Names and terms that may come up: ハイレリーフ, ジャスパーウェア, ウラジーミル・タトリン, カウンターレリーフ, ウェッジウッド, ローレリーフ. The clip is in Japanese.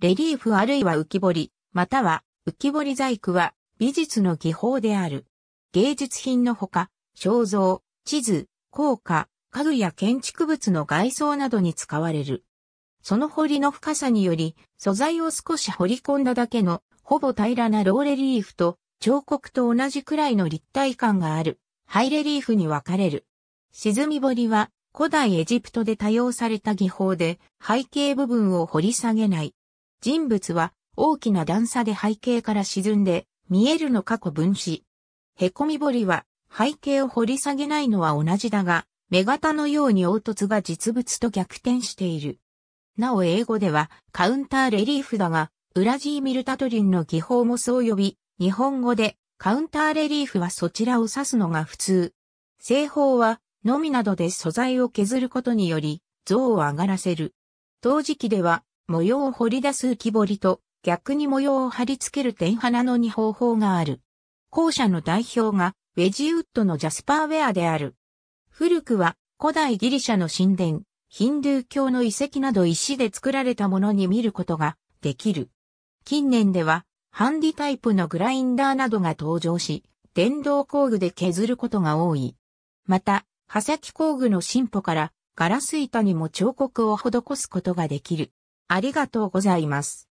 レリーフあるいは浮彫り、または浮彫り細工は美術の技法である。芸術品のほか、肖像、地図、硬貨、家具や建築物の外装などに使われる。その彫りの深さにより、素材を少し彫り込んだだけの、ほぼ平らなローレリーフと、彫刻と同じくらいの立体感がある、ハイレリーフに分かれる。沈み彫りは、古代エジプトで多用された技法で、背景部分を掘り下げない。人物は、大きな段差で背景から沈んで、見えるのか古分子。凹み彫りは、背景を掘り下げないのは同じだが、目型のように凹凸が実物と逆転している。なお英語ではカウンターレリーフだが、ウラジーミル・タトリンの技法もそう呼び、日本語でカウンターレリーフはそちらを指すのが普通。製法は、のみなどで素材を削ることにより、像を上がらせる。陶磁器では、模様を彫り出す浮彫りと、逆に模様を貼り付ける点花の2方法がある。後者の代表が、ウェジウッドのジャスパーウェアである。古くは、古代ギリシャの神殿。ヒンドゥー教の遺跡など石で作られたものに見ることができる。近年ではハンディタイプのグラインダーなどが登場し、電動工具で削ることが多い。また、刃先工具の進歩からガラス板にも彫刻を施すことができる。ありがとうございます。